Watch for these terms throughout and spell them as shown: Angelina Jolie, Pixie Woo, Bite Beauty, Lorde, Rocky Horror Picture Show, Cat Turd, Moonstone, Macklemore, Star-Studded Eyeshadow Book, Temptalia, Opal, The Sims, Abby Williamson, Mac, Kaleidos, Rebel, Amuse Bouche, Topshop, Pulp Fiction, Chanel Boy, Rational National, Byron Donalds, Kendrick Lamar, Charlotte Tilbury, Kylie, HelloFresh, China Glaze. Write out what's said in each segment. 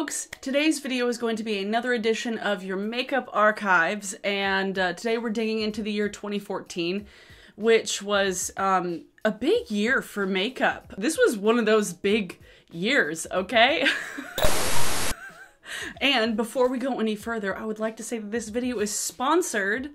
folks, today's video is going to be another edition of your makeup archives, and today we're digging into the year 2014, which was a big year for makeup. This was one of those big years, okay? And before we go any further, I would like to say that this video is sponsored.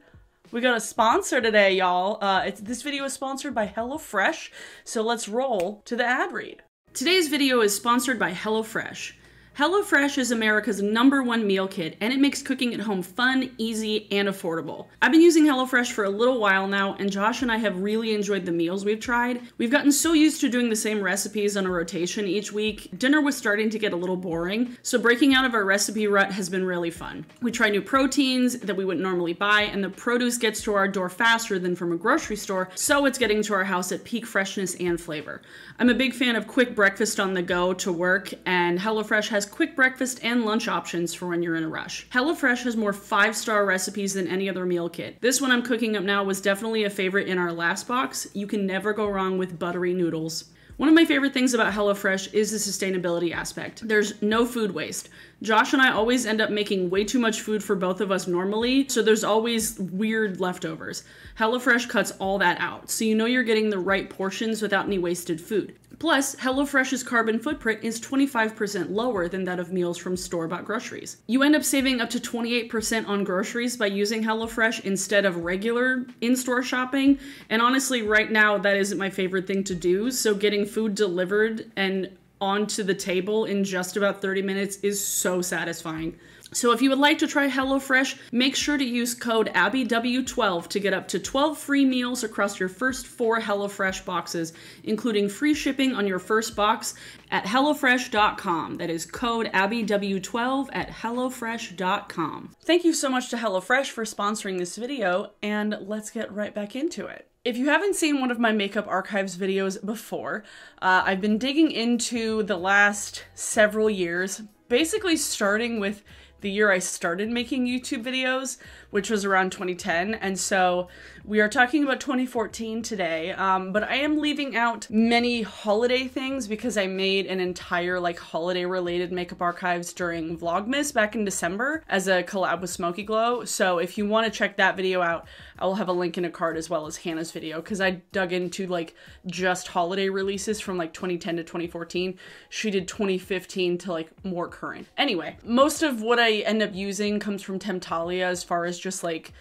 We got a sponsor today, y'all. This video is sponsored by HelloFresh, so let's roll to the ad read. Today's video is sponsored by HelloFresh. HelloFresh is America's #1 meal kit, and it makes cooking at home fun, easy, and affordable. I've been using HelloFresh for a little while now, and Josh and I have really enjoyed the meals we've tried. We've gotten so used to doing the same recipes on a rotation each week, dinner was starting to get a little boring, so breaking out of our recipe rut has been really fun. We try new proteins that we wouldn't normally buy, and the produce gets to our door faster than from a grocery store, so it's getting to our house at peak freshness and flavor. I'm a big fan of quick breakfast on the go to work, and HelloFresh has quick breakfast and lunch options for when you're in a rush. HelloFresh has more 5-star recipes than any other meal kit. This one I'm cooking up now was definitely a favorite in our last box. You can never go wrong with buttery noodles. One of my favorite things about HelloFresh is the sustainability aspect. There's no food waste. Josh and I always end up making way too much food for both of us normally, so there's always weird leftovers. HelloFresh cuts all that out, so you know you're getting the right portions without any wasted food. Plus, HelloFresh's carbon footprint is 25% lower than that of meals from store-bought groceries. You end up saving up to 28% on groceries by using HelloFresh instead of regular in-store shopping. And honestly, right now, that isn't my favorite thing to do. So getting food delivered and onto the table in just about 30 minutes is so satisfying. So if you would like to try HelloFresh, make sure to use code ABBYW12 to get up to 12 free meals across your first 4 HelloFresh boxes, including free shipping on your first box at HelloFresh.com. That is code ABBYW12 at HelloFresh.com. Thank you so much to HelloFresh for sponsoring this video, and let's get right back into it. If you haven't seen one of my makeup archives videos before, I've been digging into the last several years, basically starting with the year I started making YouTube videos, which was around 2010. And so we are talking about 2014 today, but I am leaving out many holiday things because I made an entire like holiday related makeup archives during Vlogmas back in December as a collab with Smokey Glow. So if you want to check that video out, I will have a link in a card as well as Hannah's video, because I dug into like just holiday releases from like 2010 to 2014. She did 2015 to like more current. Anyway, most of what I end up using comes from Temptalia as far as just like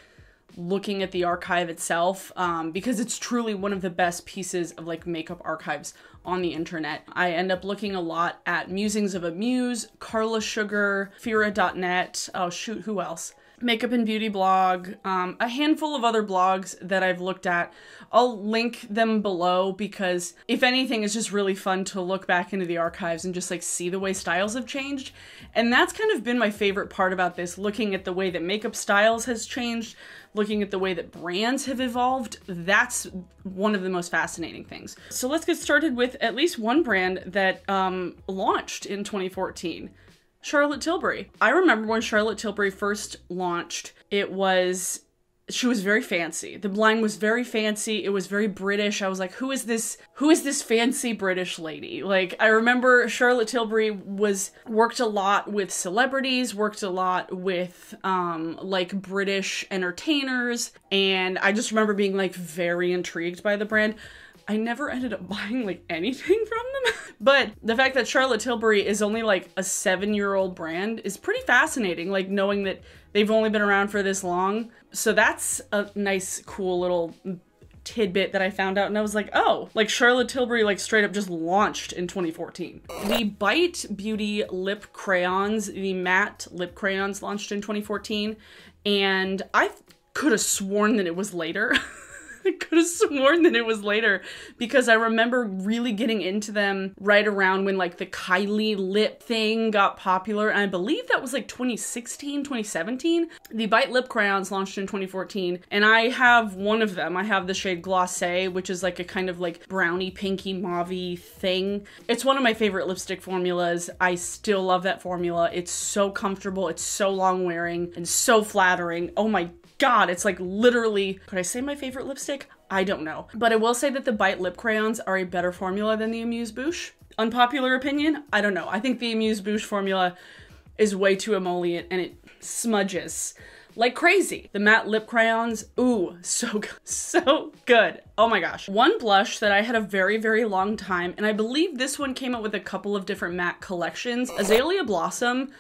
looking at the archive itself, because it's truly one of the best pieces of like makeup archives on the internet. I end up looking a lot at Musings of a Muse, Carla Sugar, Fira.net, oh shoot, who else? Makeup and Beauty blog, a handful of other blogs that I've looked at. I'll link them below because if anything, it's just really fun to look back into the archives and just like see the way styles have changed. And that's kind of been my favorite part about this, looking at the way that makeup styles has changed, looking at the way that brands have evolved. That's one of the most fascinating things. So let's get started with at least one brand that launched in 2014. Charlotte Tilbury. I remember when Charlotte Tilbury first launched, she was very fancy. The line was very fancy. It was very British. I was like, who is this fancy British lady? Like, I remember Charlotte Tilbury worked a lot with celebrities, worked a lot with like British entertainers. And I just remember being like very intrigued by the brand. I never ended up buying like anything from them. But the fact that Charlotte Tilbury is only like a 7-year-old brand is pretty fascinating, like knowing that they've only been around for this long. So that's a nice, cool little tidbit that I found out, and I was like, oh, like Charlotte Tilbury like straight up just launched in 2014. The Bite Beauty lip crayons, the matte lip crayons, launched in 2014, and I could have sworn that it was later. I could have sworn that it was later because I remember really getting into them right around when like the Kylie lip thing got popular. And I believe that was like 2016, 2017. The Bite lip crayons launched in 2014, and I have one of them. I have the shade Glossé, which is like a kind of like brownie, pinky, mauve-y thing. It's one of my favorite lipstick formulas. I still love that formula. It's so comfortable. It's so long wearing and so flattering. Oh my God, it's like literally, could I say my favorite lipstick? I don't know. But I will say that the Bite lip crayons are a better formula than the Amuse Bouche. Unpopular opinion? I don't know. I think the Amuse Bouche formula is way too emollient and it smudges like crazy. The matte lip crayons, ooh, so good, so good. Oh my gosh. One blush that I had a very, very long time, and I believe this one came out with a couple of different matte collections. Azalea Blossom,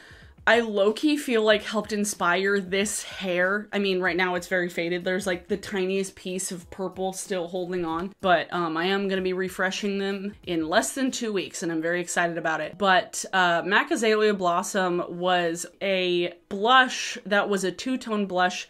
I low-key feel like helped inspire this hair. I mean, right now it's very faded. There's like the tiniest piece of purple still holding on, but I am gonna be refreshing them in less than 2 weeks and I'm very excited about it. But MAC Azalea Blossom was a blush that was a two-tone blush,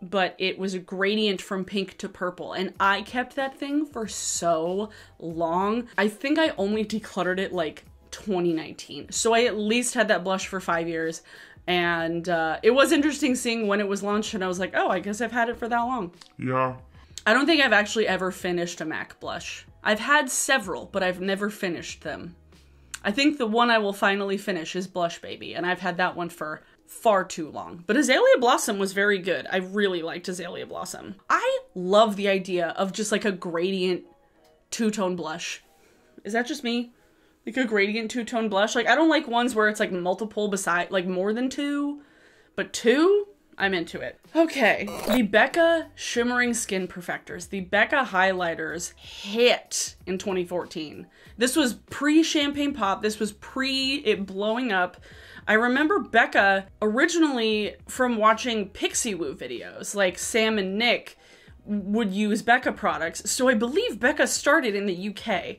but it was a gradient from pink to purple. And I kept that thing for so long. I think I only decluttered it like 2019. So I at least had that blush for 5 years, and it was interesting seeing when it was launched, and I was like, oh, I guess I've had it for that long. Yeah. I don't think I've actually ever finished a MAC blush. I've had several, but I've never finished them. I think the one I will finally finish is Blush Baby, and I've had that one for far too long. But Azalea Blossom was very good. I really liked Azalea Blossom. I love the idea of just like a gradient two-tone blush. Is that just me? Like a gradient two-tone blush. Like, I don't like ones where it's like multiple beside, like more than two, but two, I'm into it. Okay, the Becca Shimmering Skin Perfectors. The Becca highlighters hit in 2014. This was pre-Champagne Pop. This was pre it blowing up. I remember Becca originally from watching Pixie Woo videos, like Sam and Nick would use Becca products. So I believe Becca started in the UK.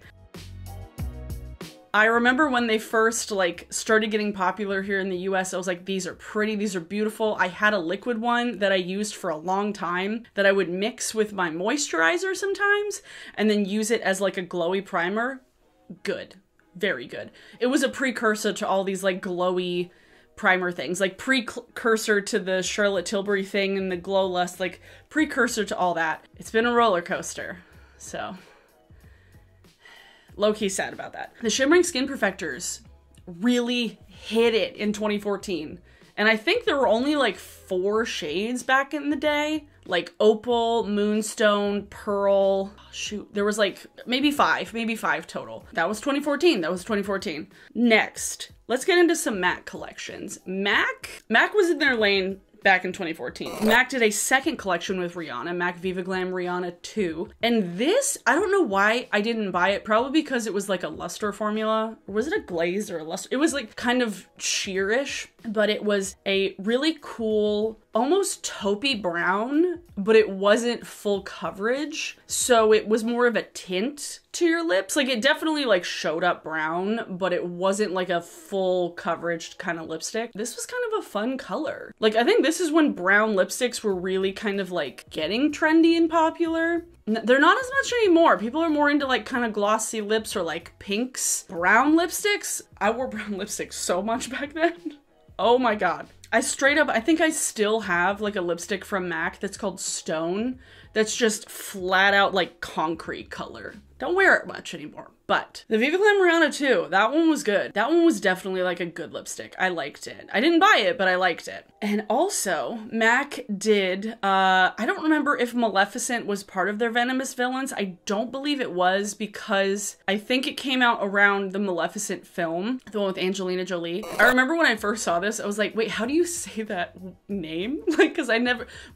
I remember when they first like started getting popular here in the US, I was like, these are pretty, these are beautiful. I had a liquid one that I used for a long time that I would mix with my moisturizer sometimes and then use it as like a glowy primer. Good, very good. It was a precursor to all these like glowy primer things, like precursor to the Charlotte Tilbury thing and the Glow Lust, like precursor to all that. It's been a roller coaster, so. Low-key sad about that. The Shimmering Skin Perfectors really hit it in 2014. And I think there were only like 4 shades back in the day, like Opal, Moonstone, Pearl. Oh, shoot, there was like maybe five total. That was 2014, that was 2014. Next, let's get into some MAC collections. MAC was in their lane back in 2014. MAC did a second collection with Rihanna, MAC Viva Glam Rihanna 2. And this, I don't know why I didn't buy it, probably because it was like a luster formula. Or was it a glaze or a luster? It was like kind of sheerish, but it was a really cool, almost taupey brown, but it wasn't full coverage. So it was more of a tint to your lips. Like it definitely like showed up brown, but it wasn't like a full coverage kind of lipstick. This was kind of a fun color. Like I think this is when brown lipsticks were really kind of like getting trendy and popular. They're not as much anymore. People are more into like kind of glossy lips or like pinks. Brown lipsticks, I wore brown lipsticks so much back then. Oh my God. I straight up, I think I still have like a lipstick from MAC that's called Stone. That's just flat out like concrete color. Don't wear it much anymore, but the Viva Glam Rihanna 2, that one was good. That one was definitely like a good lipstick. I liked it. I didn't buy it, but I liked it. And also MAC did, I don't remember if Maleficent was part of their Venomous Villains. I don't believe it was because I think it came out around the Maleficent film, the one with Angelina Jolie. I remember when I first saw this, I was like, wait, how do you say that name? Like, cause we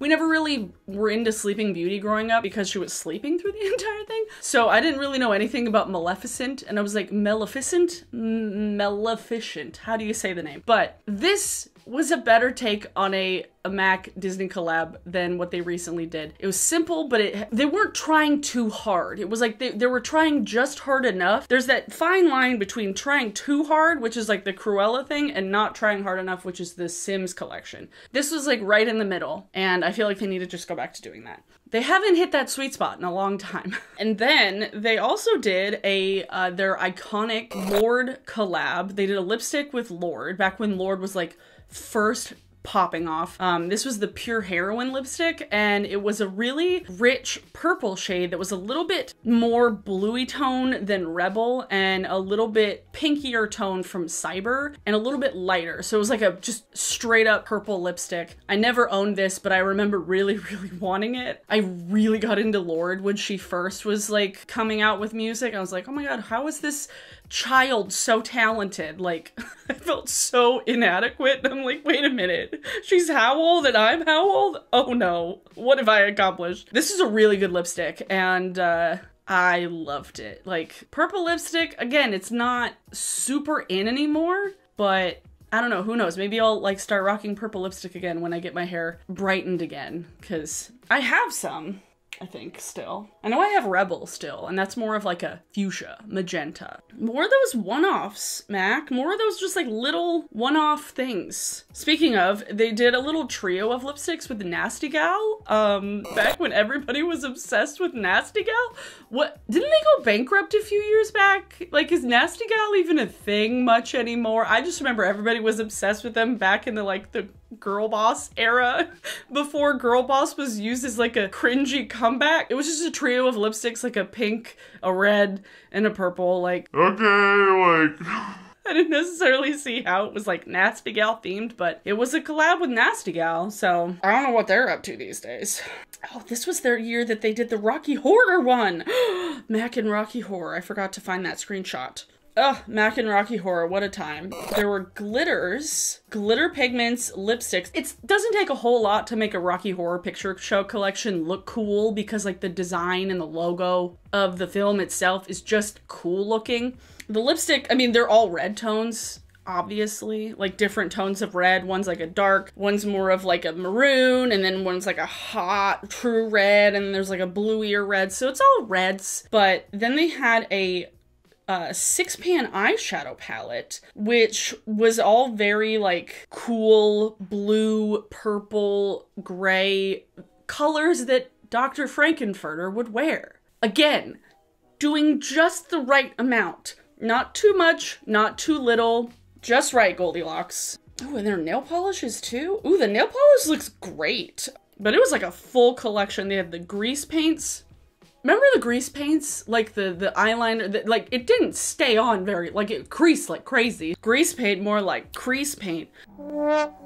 never really were into Sleeping Beauty growing up because she was sleeping through the entire thing. So I didn't really know anything about Maleficent, and I was like, Maleficent? Maleficent. How do you say the name? But this was a better take on a MAC Disney collab than what they recently did. It was simple, but they weren't trying too hard. It was like they were trying just hard enough. There's that fine line between trying too hard, which is like the Cruella thing, and not trying hard enough, which is the Sims collection. This was like right in the middle, and I feel like they need to just go back to doing that. They haven't hit that sweet spot in a long time. And then they also did a their iconic Lorde collab. They did a lipstick with Lorde back when Lorde was like first popping off. This was the Pure Heroine lipstick, and it was a really rich purple shade that was a little bit more bluey tone than Rebel and a little bit pinkier tone from Cyber and a little bit lighter. So it was like a just straight up purple lipstick. I never owned this, but I remember really wanting it. I really got into Lorde when she first was like coming out with music. I was like, oh my God, how is this child so talented? Like, I felt so inadequate. I'm like, wait a minute, she's how old and I'm how old? Oh no, what have I accomplished? This is a really good lipstick, and I loved it. Like, purple lipstick, again, it's not super in anymore, but I don't know, who knows? Maybe I'll like start rocking purple lipstick again when I get my hair brightened again, because I have some, I think, still. I know I have Rebel still, and that's more of like a fuchsia, magenta. More of those one-offs, Mac. More of those just like little one-off things. Speaking of, they did a little trio of lipsticks with Nasty Gal, back when everybody was obsessed with Nasty Gal. What, didn't they go bankrupt a few years back? Like, is Nasty Gal even a thing much anymore? I just remember everybody was obsessed with them back in the like the Girl Boss era, before Girl Boss was used as like a cringy comeback. It was just a trio of lipsticks, like a pink, a red, and a purple. Like, okay, like, I didn't necessarily see how it was like Nasty Gal themed, but it was a collab with Nasty Gal, so I don't know what they're up to these days. Oh, this was their year that they did the Rocky Horror one. Mac and Rocky Horror. I forgot to find that screenshot. Ugh, Mac and Rocky Horror, what a time. There were glitters, glitter pigments, lipsticks. It doesn't take a whole lot to make a Rocky Horror Picture Show collection look cool, because like the design and the logo of the film itself is just cool looking. The lipstick, I mean, they're all red tones, obviously, like different tones of red. One's like a dark, one's more of like a maroon, and then one's like a hot true red, and there's like a bluier red. So it's all reds, but then they had a six-pan eyeshadow palette, which was all very like cool blue, purple, gray colors that Dr. Frankenfurter would wear. Again, doing just the right amount. Not too much, not too little, just right, Goldilocks. Ooh, and their nail polishes too. Ooh, the nail polish looks great. But it was like a full collection. They had the grease paints. Remember the grease paints? Like the eyeliner, like it didn't stay on very, like it creased like crazy. Grease paint, more like crease paint. But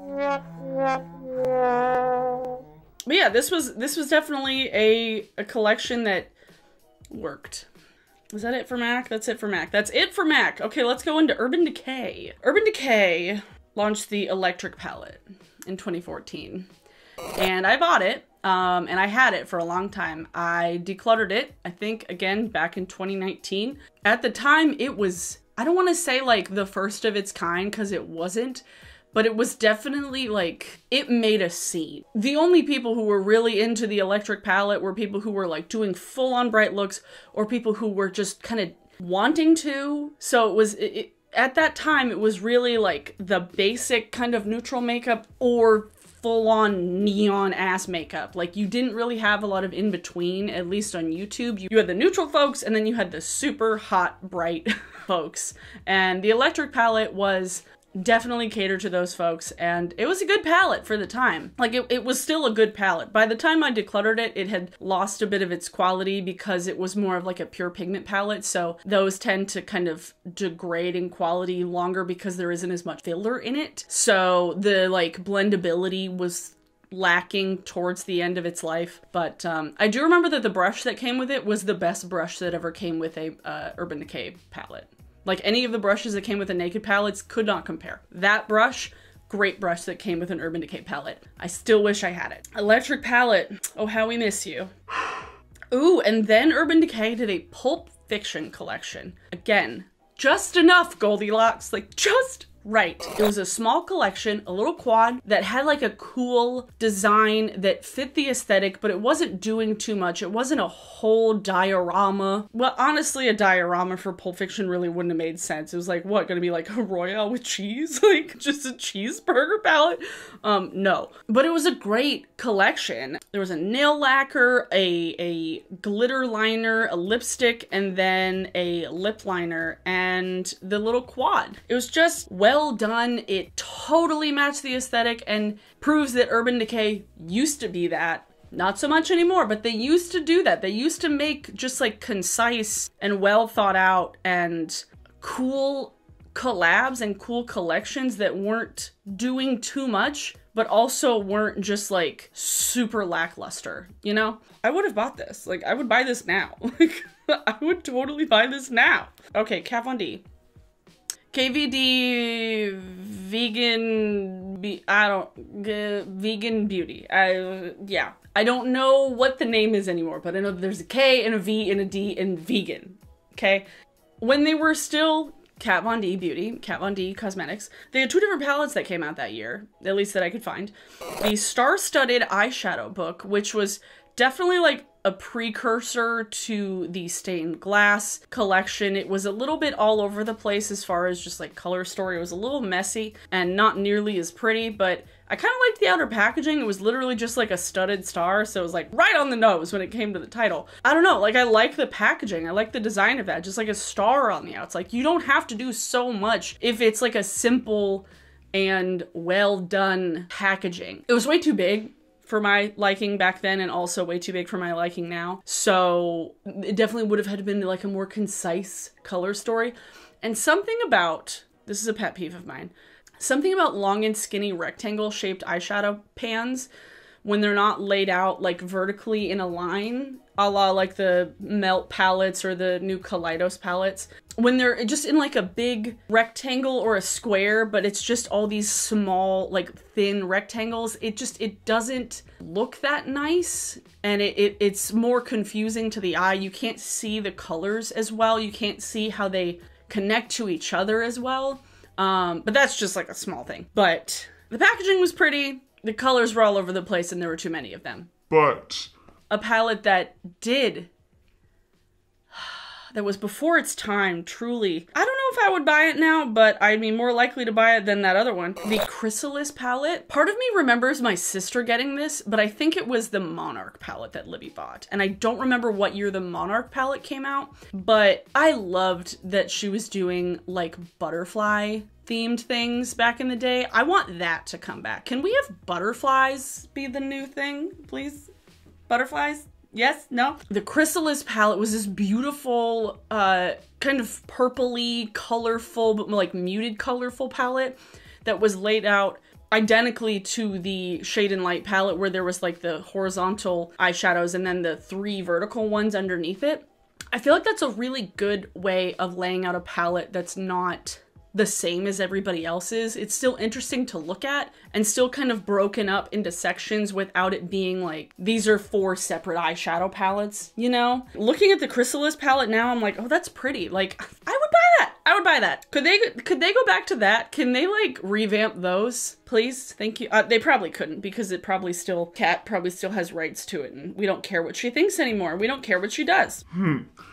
yeah, this was definitely a collection that worked. Is that it for Mac? That's it for Mac. That's it for Mac. Okay, let's go into Urban Decay. Urban Decay launched the Electric Palette in 2014. And I bought it. And I had it for a long time. I decluttered it, I think, again, back in 2019. At the time, it was, I don't want to say like the first of its kind, because it wasn't, but it was definitely like, it made a scene. The only people who were really into the Electric Palette were people who were like doing full on bright looks, or people who were just kind of wanting to. So it was, at that time, it was really like the basic kind of neutral makeup or full-on neon ass makeup. Like, you didn't really have a lot of in-between, at least on YouTube. You had the neutral folks, and then you had the super hot, bright folks. And the Electric Palette was definitely catered to those folks, and it was a good palette for the time. Like, it was still a good palette. By the time I decluttered it, it had lost a bit of its quality because it was more of like a pure pigment palette, so those tend to kind of degrade in quality longer because there isn't as much filler in it. So the like blendability was lacking towards the end of its life. But I do remember that the brush that came with it was the best brush that ever came with a Urban Decay palette. Like, any of the brushes that came with the Naked palettes could not compare. That brush, great brush that came with an Urban Decay palette. I still wish I had it. Electric Palette, oh how we miss you. Ooh, and then Urban Decay did a Pulp Fiction collection. Again, just enough, Goldilocks, like just right. It was a small collection, a little quad that had like a cool design that fit the aesthetic, but it wasn't doing too much. It wasn't a whole diorama. Well, honestly, a diorama for Pulp Fiction really wouldn't have made sense. It was like, what, gonna be like a Royale with cheese? Like just a cheeseburger palette? No. But it was a great collection. There was a nail lacquer, a glitter liner, a lipstick, and then a lip liner, and the little quad. It was just well well done. It totally matched the aesthetic and proves that Urban Decay used to be that. Not so much anymore, but they used to do that. They used to make just like concise and well thought out and cool collabs and cool collections that weren't doing too much, but also weren't just like super lackluster, you know? I would have bought this. Like, I would buy this now. Like, I would totally buy this now. Okay, Kat Von D. KVD vegan, vegan beauty. Yeah. I don't know what the name is anymore, but I know there's a K and a V and a D and vegan, okay? When they were still Kat Von D Beauty, Kat Von D Cosmetics, they had two different palettes that came out that year, at least that I could find. The Star-Studded Eyeshadow Book, which was definitely like a precursor to the stained glass collection. It was a little bit all over the place as far as just like color story. It was a little messy and not nearly as pretty, but I kind of liked the outer packaging. It was literally just like a studded star, so it was like right on the nose when it came to the title. I don't know, like I like the packaging. I like the design of that, just like a star on the outs. Like, you don't have to do so much if it's like a simple and well done packaging. It was way too big for my liking back then, and also way too big for my liking now. So it definitely would have had to been like a more concise color story. And something about, this is a pet peeve of mine, something about long and skinny rectangle shaped eyeshadow pans when they're not laid out like vertically in a line, a la like the Melt palettes or the new Kaleidos palettes. When they're just in like a big rectangle or a square, but it's just all these small, like thin rectangles, it just, it doesn't look that nice. And it's more confusing to the eye. You can't see the colors as well. You can't see how they connect to each other as well. But that's just like a small thing. But the packaging was pretty. The colors were all over the place and there were too many of them. But a palette that did, that was before its time, truly. I don't know if I would buy it now, but I'd be more likely to buy it than that other one. The Chrysalis palette. Part of me remembers my sister getting this, but I think it was the Monarch palette that Libby bought. And I don't remember what year the Monarch palette came out, but I loved that she was doing like butterfly themed things back in the day. I want that to come back. Can we have butterflies be the new thing, please? Butterflies? Yes? No? The Chrysalis palette was this beautiful, kind of purpley, colorful, but like muted colorful palette that was laid out identically to the Shade and Light palette, where there was like the horizontal eyeshadows and then the three vertical ones underneath it. I feel like that's a really good way of laying out a palette that's not the same as everybody else's. It's still interesting to look at and still kind of broken up into sections without it being like, these are four separate eyeshadow palettes, you know? Looking at the Chrysalis palette now, I'm like, oh, that's pretty. Like, I would buy that. I would buy that. Could they go back to that? Can they like revamp those, please? Thank you. They probably couldn't, because it probably still, Kat probably still has rights to it, and we don't care what she thinks anymore. We don't care what she does.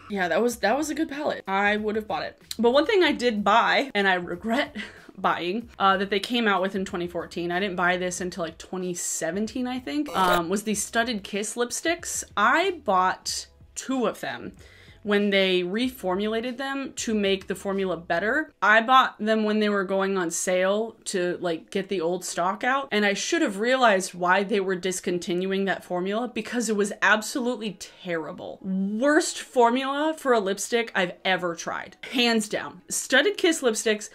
Yeah, that was a good palette. I would have bought it. But one thing I did buy, and I regret buying, that they came out with in 2014, I didn't buy this until like 2017, I think, was the Studded Kiss lipsticks. I bought two of them when they reformulated them to make the formula better. I bought them when they were going on sale to like get the old stock out, and I should have realized why they were discontinuing that formula, because it was absolutely terrible. Worst formula for a lipstick I've ever tried, hands down. Studded Kiss lipsticks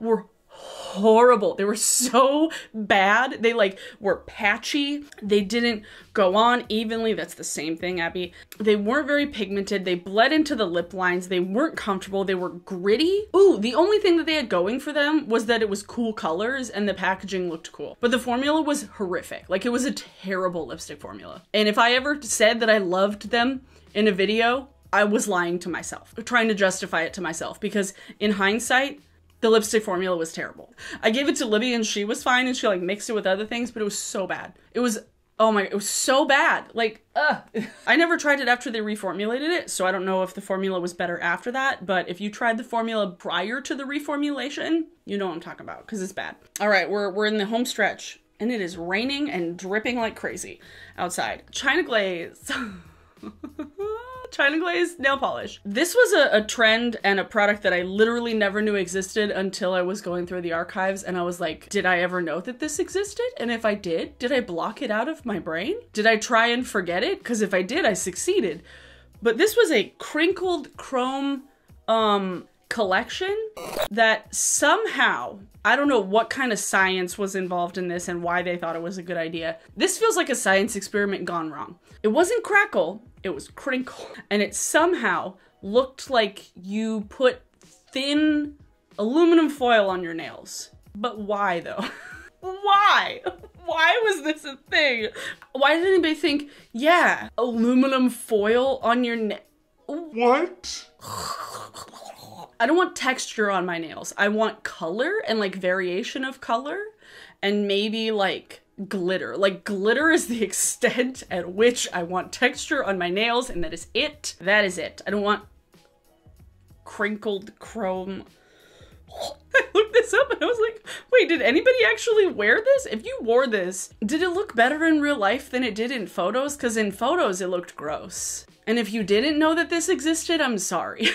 were horrible. They were so bad. They like were patchy. They didn't go on evenly. That's the same thing, Abby. They weren't very pigmented. They bled into the lip lines. They weren't comfortable. They were gritty. Ooh, the only thing that they had going for them was that it was cool colors and the packaging looked cool. But the formula was horrific. Like, it was a terrible lipstick formula. And if I ever said that I loved them in a video, I was lying to myself, trying to justify it to myself, because in hindsight, the lipstick formula was terrible. I gave it to Libby and she was fine, and she like mixed it with other things, but it was so bad. It was, oh my, it was so bad. Like, ugh. I never tried it after they reformulated it, so I don't know if the formula was better after that, but if you tried the formula prior to the reformulation, you know what I'm talking about, because it's bad. All right, we're in the home stretch, and it is raining and dripping like crazy outside. China Glaze. China Glaze nail polish. This was a trend and a product that I literally never knew existed until I was going through the archives, and I was like, did I ever know that this existed? And if I did I block it out of my brain? Did I try and forget it? Because if I did, I succeeded. But this was a crinkled chrome collection that somehow, I don't know what kind of science was involved in this and why they thought it was a good idea. This feels like a science experiment gone wrong. It wasn't crackle, it was crinkle. And it somehow looked like you put thin aluminum foil on your nails. But why though? Why? Why was this a thing? Why did anybody think, yeah, aluminum foil on your nail? What? I don't want texture on my nails. I want color and like variation of color and maybe like glitter. Like glitter is the extent at which I want texture on my nails, and that is it. That is it. I don't want crinkled chrome. I looked this up and I was like, wait, did anybody actually wear this? If you wore this, did it look better in real life than it did in photos? Because in photos it looked gross. And if you didn't know that this existed, I'm sorry.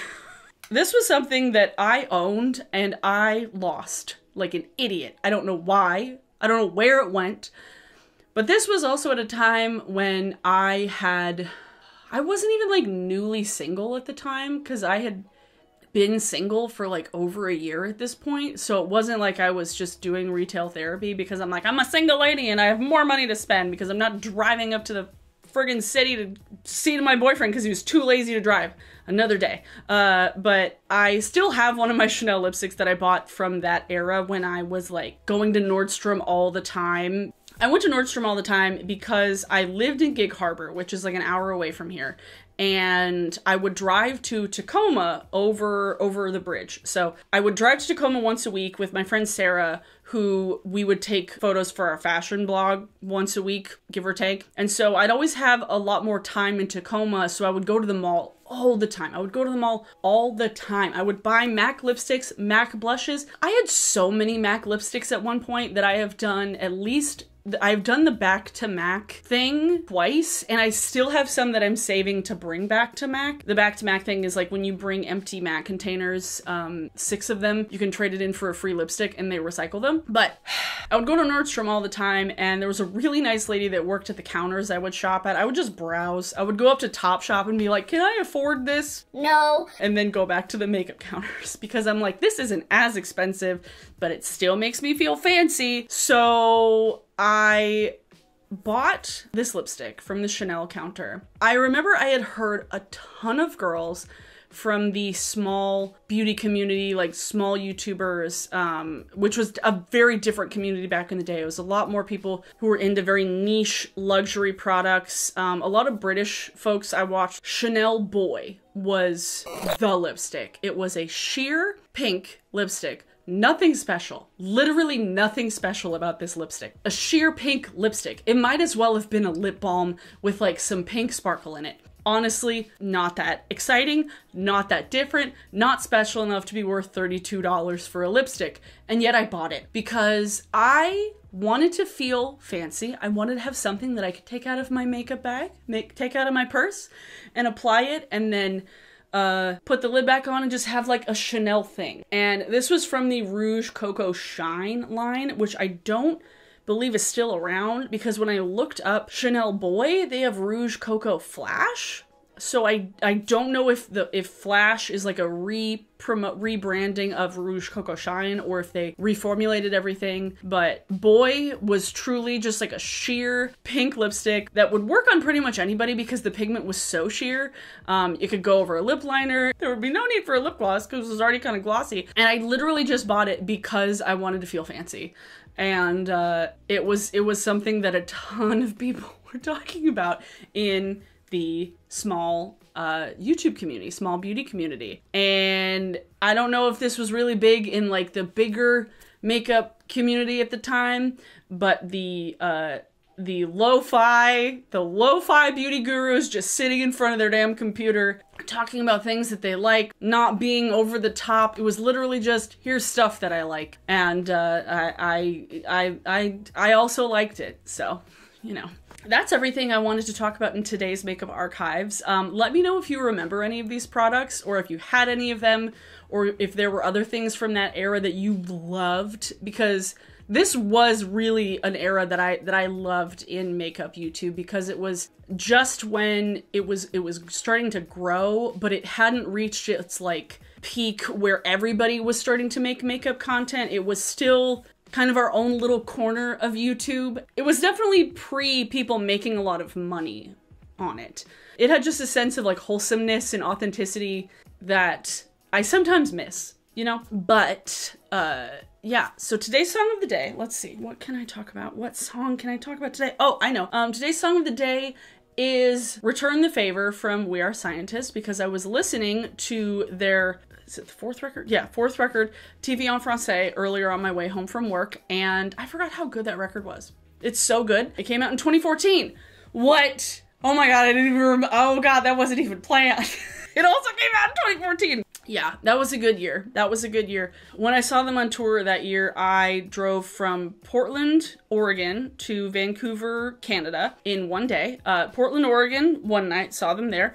This was something that I owned and I lost like an idiot. I don't know why. I don't know where it went. But this was also at a time when I wasn't even like newly single at the time, because I had been single for like over a year at this point. So it wasn't like I was just doing retail therapy because I'm like, I'm a single lady and I have more money to spend because I'm not driving up to the friggin' city to see to my boyfriend because he was too lazy to drive. Another day. But I still have one of my Chanel lipsticks that I bought from that era when I was like going to Nordstrom all the time. I went to Nordstrom all the time because I lived in Gig Harbor, which is like an hour away from here. And I would drive to Tacoma over the bridge. So I would drive to Tacoma once a week with my friend Sarah, who we would take photos for our fashion blog once a week, give or take. And so I'd always have a lot more time in Tacoma. So I would go to the mall all the time. I would go to the mall all the time. I would buy MAC lipsticks, MAC blushes. I had so many MAC lipsticks at one point that I have done at least I've done the back to MAC thing twice, and I still have some that I'm saving to bring back to MAC. The back to MAC thing is like when you bring empty MAC containers, 6 of them, you can trade it in for a free lipstick and they recycle them. But I would go to Nordstrom all the time, and there was a really nice lady that worked at the counters I would shop at. I would just browse. I would go up to Topshop and be like, can I afford this? No. And then go back to the makeup counters because I'm like, this isn't as expensive, but it still makes me feel fancy. So I bought this lipstick from the Chanel counter. I remember I had heard a ton of girls from the small beauty community, like small YouTubers, which was a very different community back in the day. It was a lot more people who were into very niche luxury products. A lot of British folks I watched. Chanel Boy was the lipstick. It was a sheer pink lipstick. Nothing special, literally nothing special about this lipstick. A sheer pink lipstick. It might as well have been a lip balm with like some pink sparkle in it. Honestly, not that exciting, not that different, not special enough to be worth $32 for a lipstick. And yet I bought it because I wanted to feel fancy. I wanted to have something that I could take out of my makeup bag, take out of my purse and apply it, and then put the lid back on and just have like a Chanel thing. And this was from the Rouge Coco Shine line, which I don't believe is still around, because when I looked up Chanel Boy, they have Rouge Coco Flash. So I don't know if Flash is like a rebranding of Rouge Coco Shine or if they reformulated everything, but Boy was truly just like a sheer pink lipstick that would work on pretty much anybody because the pigment was so sheer. It could go over a lip liner. There would be no need for a lip gloss because it was already kind of glossy. And I literally just bought it because I wanted to feel fancy. And it was something that a ton of people were talking about in the small YouTube community, small beauty community. And I don't know if this was really big in like the bigger makeup community at the time, but the lo-fi beauty gurus just sitting in front of their damn computer talking about things that they like, not being over the top. It was literally just, here's stuff that I like. And I also liked it, so, you know. that's everything I wanted to talk about in today's Makeup Archives. Let me know if you remember any of these products, or if you had any of them, or if there were other things from that era that you loved, because this was really an era that I loved in makeup YouTube, because it was just when it was starting to grow, but it hadn't reached its like peak where everybody was starting to make makeup content. It was still kind of our own little corner of YouTube. It was definitely pre people making a lot of money on it. It had just a sense of like wholesomeness and authenticity that I sometimes miss, you know? But yeah, so today's song of the day, let's see, what can I talk about? What song can I talk about today? Oh, I know. Today's song of the day is Return the Favor from We Are Scientists, because I was listening to their, is it the fourth record? Yeah, fourth record, TV en Français, earlier on my way home from work, and I forgot how good that record was. It's so good. It came out in 2014. What? Oh my God, I didn't even remember. Oh God, that wasn't even planned. It also came out in 2014. Yeah, that was a good year. That was a good year. When I saw them on tour that year, I drove from Portland, Oregon to Vancouver, Canada in one day. Portland, Oregon, one night, saw them there.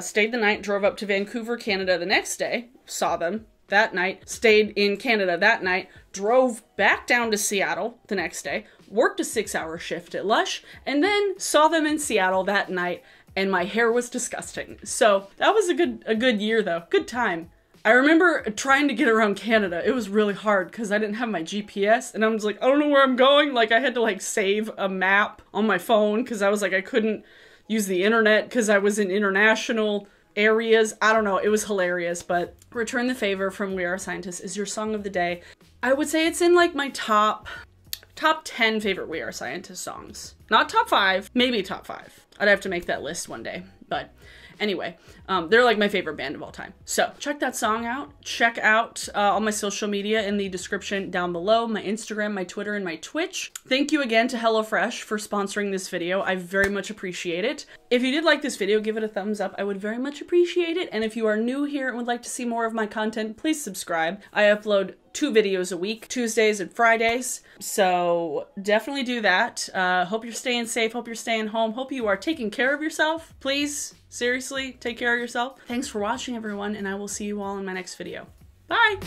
Stayed the night, drove up to Vancouver, Canada the next day, saw them that night, stayed in Canada that night, drove back down to Seattle the next day, worked a 6-hour shift at Lush, and then saw them in Seattle that night. And my hair was disgusting. So that was a good year though, good time. I remember trying to get around Canada. It was really hard because I didn't have my GPS and I was like, I don't know where I'm going. Like I had to like save a map on my phone because I was like, I couldn't use the internet because I was in international areas. I don't know, it was hilarious, but Return the Favor from We Are Scientists is your song of the day. I would say it's in like my top 10 favorite We Are Scientists songs. Not top 5, maybe top 5. I'd have to make that list one day. But anyway, they're like my favorite band of all time. So check that song out. Check out all my social media in the description down below. My Instagram, my Twitter, and my Twitch. Thank you again to HelloFresh for sponsoring this video. I very much appreciate it. If you did like this video, give it a thumbs up. I would very much appreciate it. And if you are new here and would like to see more of my content, please subscribe. I upload 2 videos a week, Tuesdays and Fridays. So definitely do that. Hope you're staying safe. Hope you're staying home. Hope you are taking care of yourself. Please, seriously, take care of yourself. Thanks for watching, everyone, and I will see you all in my next video. Bye.